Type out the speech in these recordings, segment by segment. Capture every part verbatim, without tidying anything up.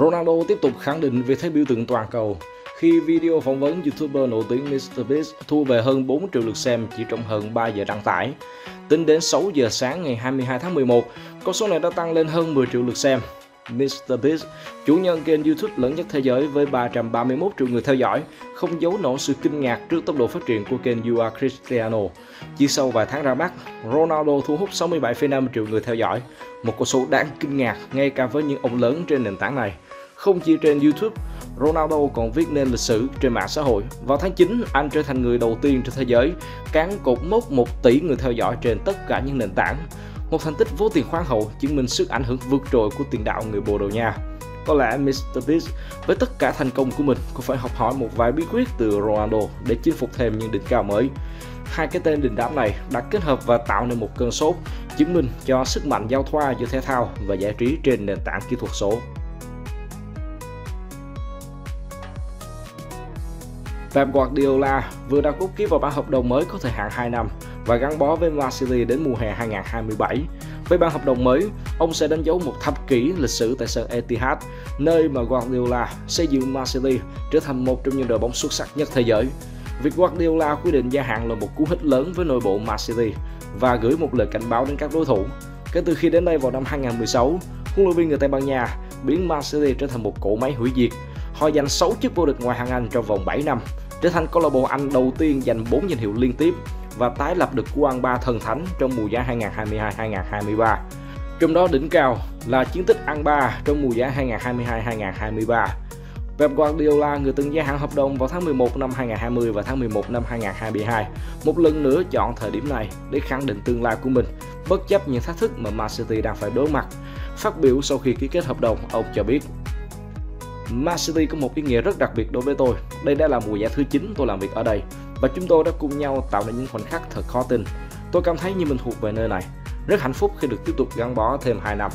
Ronaldo tiếp tục khẳng định vị thế biểu tượng toàn cầu khi video phỏng vấn YouTuber nổi tiếng MrBeast thu về hơn bốn triệu lượt xem chỉ trong hơn ba giờ đăng tải. Tính đến sáu giờ sáng ngày hai mươi hai tháng mười một, con số này đã tăng lên hơn mười triệu lượt xem. MrBeast, chủ nhân kênh YouTube lớn nhất thế giới với ba trăm ba mươi mốt triệu người theo dõi, không giấu nổi sự kinh ngạc trước tốc độ phát triển của kênh You Are Cristiano. Chỉ sau vài tháng ra mắt, Ronaldo thu hút sáu mươi bảy phẩy năm triệu người theo dõi, một con số đáng kinh ngạc ngay cả với những ông lớn trên nền tảng này. Không chỉ trên YouTube, Ronaldo còn viết nên lịch sử trên mạng xã hội. Vào tháng chín, anh trở thành người đầu tiên trên thế giới cán cột mốc một tỷ người theo dõi trên tất cả những nền tảng. Một thành tích vô tiền khoáng hậu chứng minh sức ảnh hưởng vượt trội của tiền đạo người Bồ Đào Nha. Có lẽ MrBeast với tất cả thành công của mình cũng phải học hỏi một vài bí quyết từ Ronaldo để chinh phục thêm những đỉnh cao mới. Hai cái tên đình đám này đã kết hợp và tạo nên một cơn sốt, chứng minh cho sức mạnh giao thoa giữa thể thao và giải trí trên nền tảng kỹ thuật số. Pep Guardiola vừa đã cốt ký vào bản hợp đồng mới có thời hạn hai năm và gắn bó với Man City đến mùa hè hai nghìn không trăm hai mươi bảy. Với bản hợp đồng mới, ông sẽ đánh dấu một thập kỷ lịch sử tại sân Etihad, nơi mà Guardiola xây dựng Man City trở thành một trong những đội bóng xuất sắc nhất thế giới. Việc Guardiola quyết định gia hạn là một cú hích lớn với nội bộ Man City và gửi một lời cảnh báo đến các đối thủ. Kể từ khi đến đây vào năm hai nghìn không trăm mười sáu, huấn luyện viên người Tây Ban Nha biến Man City trở thành một cỗ máy hủy diệt. Họ giành sáu chức vô địch ngoại hạng Anh trong vòng bảy năm, trở thành câu lạc bộ Anh đầu tiên giành bốn danh hiệu liên tiếp và tái lập được quang ba thần thánh trong mùa giải hai nghìn không trăm hai mươi hai hai nghìn không trăm hai mươi ba. Trong đó đỉnh cao là chiến tích ăn ba trong mùa giải hai nghìn không trăm hai mươi hai hai nghìn không trăm hai mươi ba. Pep Guardiola, người từng gia hạn hợp đồng vào tháng mười một năm hai nghìn không trăm hai mươi và tháng mười một năm hai nghìn không trăm hai mươi hai, một lần nữa chọn thời điểm này để khẳng định tương lai của mình, bất chấp những thách thức mà Man City đang phải đối mặt. Phát biểu sau khi ký kết hợp đồng, ông cho biết: Man City có một ý nghĩa rất đặc biệt đối với tôi. Đây đã là mùa giải thứ chín tôi làm việc ở đây và chúng tôi đã cùng nhau tạo nên những khoảnh khắc thật khó tin. Tôi cảm thấy như mình thuộc về nơi này. Rất hạnh phúc khi được tiếp tục gắn bó thêm hai năm.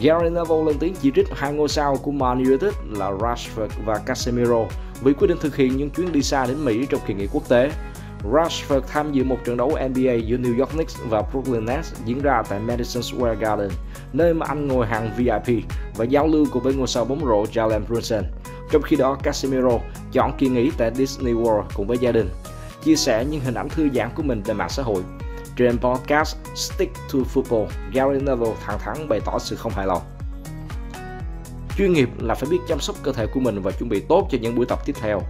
Gary Neville lên tiếng chỉ trích hai ngôi sao của Man United là Rashford và Casemiro vì quyết định thực hiện những chuyến đi xa đến Mỹ trong kỳ nghỉ quốc tế. Rashford tham dự một trận đấu N B A giữa New York Knicks và Brooklyn Nets diễn ra tại Madison Square Garden, nơi mà anh ngồi hàng vê i pê và giao lưu cùng với ngôi sao bóng rổ Jalen Brunson. Trong khi đó, Casemiro chọn kỳ nghỉ tại Disney World cùng với gia đình, chia sẻ những hình ảnh thư giãn của mình trên mạng xã hội. Trên podcast Stick to Football, Gary Neville thẳng thắn bày tỏ sự không hài lòng. Chuyên nghiệp là phải biết chăm sóc cơ thể của mình và chuẩn bị tốt cho những buổi tập tiếp theo.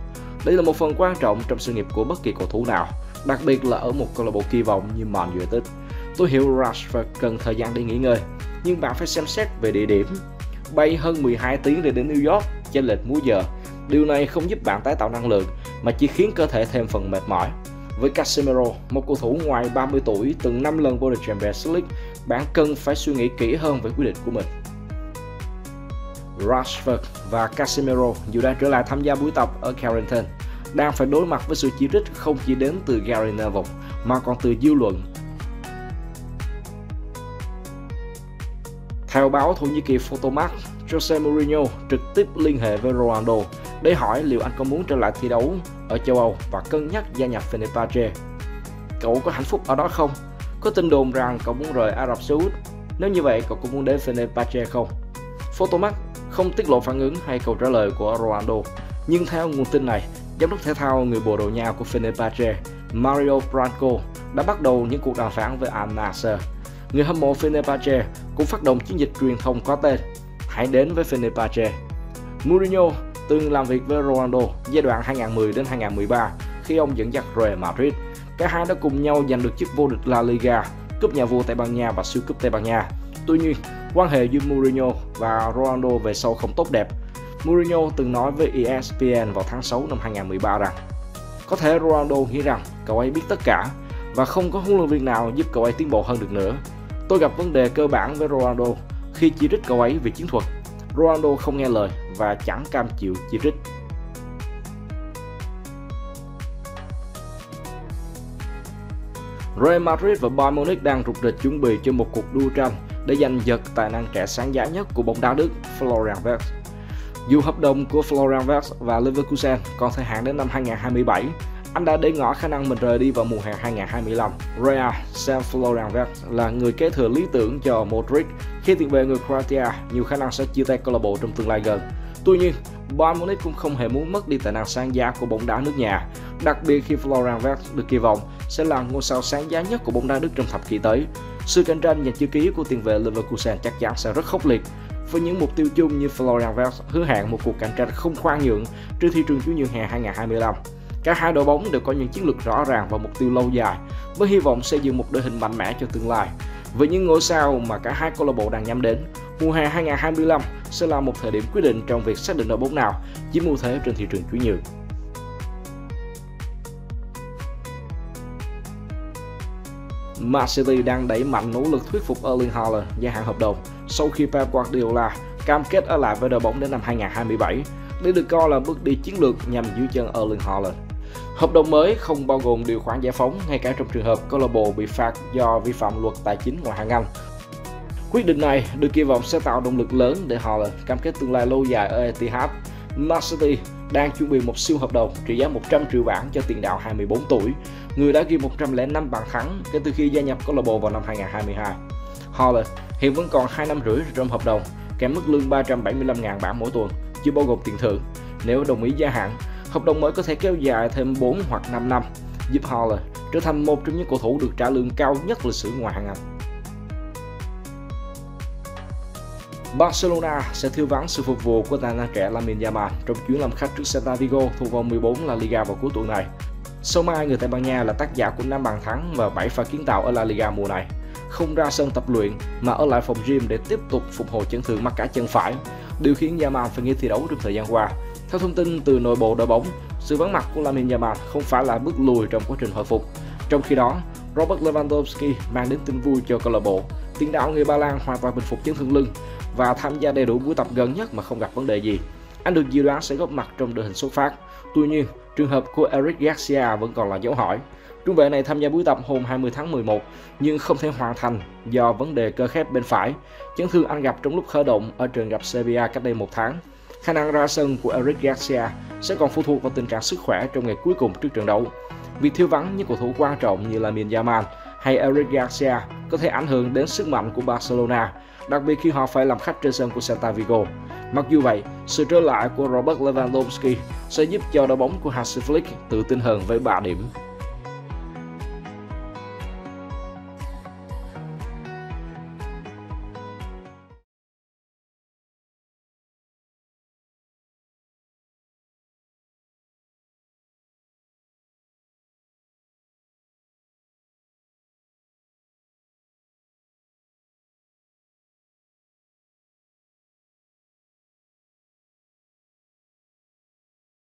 Đây là một phần quan trọng trong sự nghiệp của bất kỳ cầu thủ nào, đặc biệt là ở một câu lạc bộ kỳ vọng như Man United. Tôi hiểu Rashford cần thời gian để nghỉ ngơi, nhưng bạn phải xem xét về địa điểm. Bay hơn mười hai tiếng để đến New York, chênh lệch múi giờ. Điều này không giúp bạn tái tạo năng lượng, mà chỉ khiến cơ thể thêm phần mệt mỏi. Với Casemiro, một cầu thủ ngoài ba mươi tuổi từng năm lần vô địch Champions League, bạn cần phải suy nghĩ kỹ hơn về quyết định của mình. Rashford và Casemiro dù đã trở lại tham gia buổi tập ở Carrington, đang phải đối mặt với sự chỉ trích không chỉ đến từ Gary Neville mà còn từ dư luận. Theo báo Thổ Nhĩ Kỳ Photomax, Jose Mourinho trực tiếp liên hệ với Ronaldo để hỏi liệu anh có muốn trở lại thi đấu ở châu Âu và cân nhắc gia nhập Fenerbahce. Cậu có hạnh phúc ở đó không? Có tin đồn rằng cậu muốn rời Ả Rập Xê Út. Nếu như vậy, cậu có muốn đến Fenerbahce không? Photomax không tiết lộ phản ứng hay câu trả lời của Ronaldo, nhưng theo nguồn tin này, giám đốc thể thao người Bồ Đào Nha của Fenerbahce, Mario Branco, đã bắt đầu những cuộc đàm phán với Al Nassr. Người hâm mộ Fenerbahce cũng phát động chiến dịch truyền thông có tên: hãy đến với Fenerbahce. Mourinho từng làm việc với Ronaldo giai đoạn hai nghìn không trăm mười đến hai nghìn không trăm mười ba khi ông dẫn dắt Real Madrid. Cả hai đã cùng nhau giành được chức vô địch La Liga, cúp nhà vua Tây Ban Nha và siêu cúp Tây Ban Nha. Tuy nhiên, quan hệ giữa Mourinho và Ronaldo về sau không tốt đẹp. Mourinho từng nói với E S P N vào tháng sáu năm hai nghìn không trăm mười ba rằng có thể Ronaldo nghĩ rằng cậu ấy biết tất cả và không có huấn luyện viên nào giúp cậu ấy tiến bộ hơn được nữa. Tôi gặp vấn đề cơ bản với Ronaldo khi chỉ trích cậu ấy về chiến thuật. Ronaldo không nghe lời và chẳng cam chịu chỉ trích. Real Madrid và Bayern Munich đang rục rịch chuẩn bị cho một cuộc đua tranh để giành giật tài năng trẻ sáng giá nhất của bóng đá Đức, Florian Wirtz. Dù hợp đồng của Florian Wirtz và Leverkusen còn thời hạn đến năm hai nghìn không trăm hai mươi bảy, Anh đã để ngỏ khả năng mình rời đi vào mùa hè hai nghìn không trăm hai mươi lăm. Real xem Florian Wirtz là người kế thừa lý tưởng cho Modric khi tiền vệ người Croatia nhiều khả năng sẽ chia tay câu lạc bộ trong tương lai gần. Tuy nhiên, Bayern Munich cũng không hề muốn mất đi tài năng sáng giá của bóng đá nước nhà, đặc biệt khi Florian Wirtz được kỳ vọng sẽ là ngôi sao sáng giá nhất của bóng đá Đức trong thập kỷ tới. Sự cạnh tranh giành chữ ký của tiền vệ Leverkusen chắc chắn sẽ rất khốc liệt, với những mục tiêu chung như Florian Wirtz hứa hẹn một cuộc cạnh tranh không khoan nhượng trên thị trường chuyển nhượng hè hai nghìn không trăm hai mươi lăm. Cả hai đội bóng đều có những chiến lược rõ ràng và mục tiêu lâu dài, với hy vọng xây dựng một đội hình mạnh mẽ cho tương lai. Với những ngôi sao mà cả hai câu lạc bộ đang nhắm đến, mùa hè hai nghìn không trăm hai mươi lăm sẽ là một thời điểm quyết định trong việc xác định đội bóng nào chiếm ưu thế trên thị trường chuyển nhượng. Man City đang đẩy mạnh nỗ lực thuyết phục Erling Haaland gia hạn hợp đồng sau khi Pep Guardiola cam kết ở lại với đội bóng đến năm hai nghìn không trăm hai mươi bảy. Đây được coi là bước đi chiến lược nhằm giữ chân Erling Haaland. Hợp đồng mới không bao gồm điều khoản giải phóng, ngay cả trong trường hợp câu lạc bộ bị phạt do vi phạm luật tài chính ngoại hạng Anh. Quyết định này được kỳ vọng sẽ tạo động lực lớn để Haaland cam kết tương lai lâu dài ở Etihad. Man City đang chuẩn bị một siêu hợp đồng trị giá một trăm triệu bảng cho tiền đạo hai mươi bốn tuổi, người đã ghi một trăm lẻ năm bàn thắng kể từ khi gia nhập câu lạc bộ vào năm hai nghìn không trăm hai mươi hai. Haaland hiện vẫn còn hai năm rưỡi trong hợp đồng, kèm mức lương ba trăm bảy mươi lăm nghìn bảng mỗi tuần, chưa bao gồm tiền thưởng. Nếu đồng ý gia hạn, hợp đồng mới có thể kéo dài thêm bốn hoặc năm năm, giúp Haller trở thành một trong những cầu thủ được trả lương cao nhất lịch sử ngoại hạng Anh. Barcelona sẽ thiếu vắng sự phục vụ của tài năng trẻ Lamine Yamal trong chuyến làm khách trước Celta Vigo thuộc vòng mười bốn La Liga vào cuối tuần này. Sau mai, người Tây Ban Nha là tác giả của năm bàn thắng và bảy pha kiến tạo ở La Liga mùa này. Không ra sân tập luyện mà ở lại phòng gym để tiếp tục phục hồi chấn thương mắt cá chân phải, điều khiến Yamal phải nghỉ thi đấu trong thời gian qua. Theo thông tin từ nội bộ đội bóng, sự vắng mặt của Lamine Yamal không phải là bước lùi trong quá trình hồi phục. Trong khi đó, Robert Lewandowski mang đến tin vui cho câu lạc bộ. Tiền đạo người Ba Lan hoàn toàn bình phục chấn thương lưng và tham gia đầy đủ buổi tập gần nhất mà không gặp vấn đề gì. Anh được dự đoán sẽ góp mặt trong đội hình xuất phát. Tuy nhiên, trường hợp của Eric Garcia vẫn còn là dấu hỏi. Trung vệ này tham gia buổi tập hôm hai mươi tháng mười một nhưng không thể hoàn thành do vấn đề cơ khép bên phải, chấn thương anh gặp trong lúc khởi động ở trận gặp Sevilla cách đây một tháng. Khả năng ra sân của Eric Garcia sẽ còn phụ thuộc vào tình trạng sức khỏe trong ngày cuối cùng trước trận đấu. Việc thiếu vắng những cầu thủ quan trọng như Lamine Yamal hay Eric Garcia có thể ảnh hưởng đến sức mạnh của Barcelona, đặc biệt khi họ phải làm khách trên sân của Celta Vigo. Mặc dù vậy, sự trở lại của Robert Lewandowski sẽ giúp cho đội bóng của Hansi Flick tự tin hơn với ba điểm.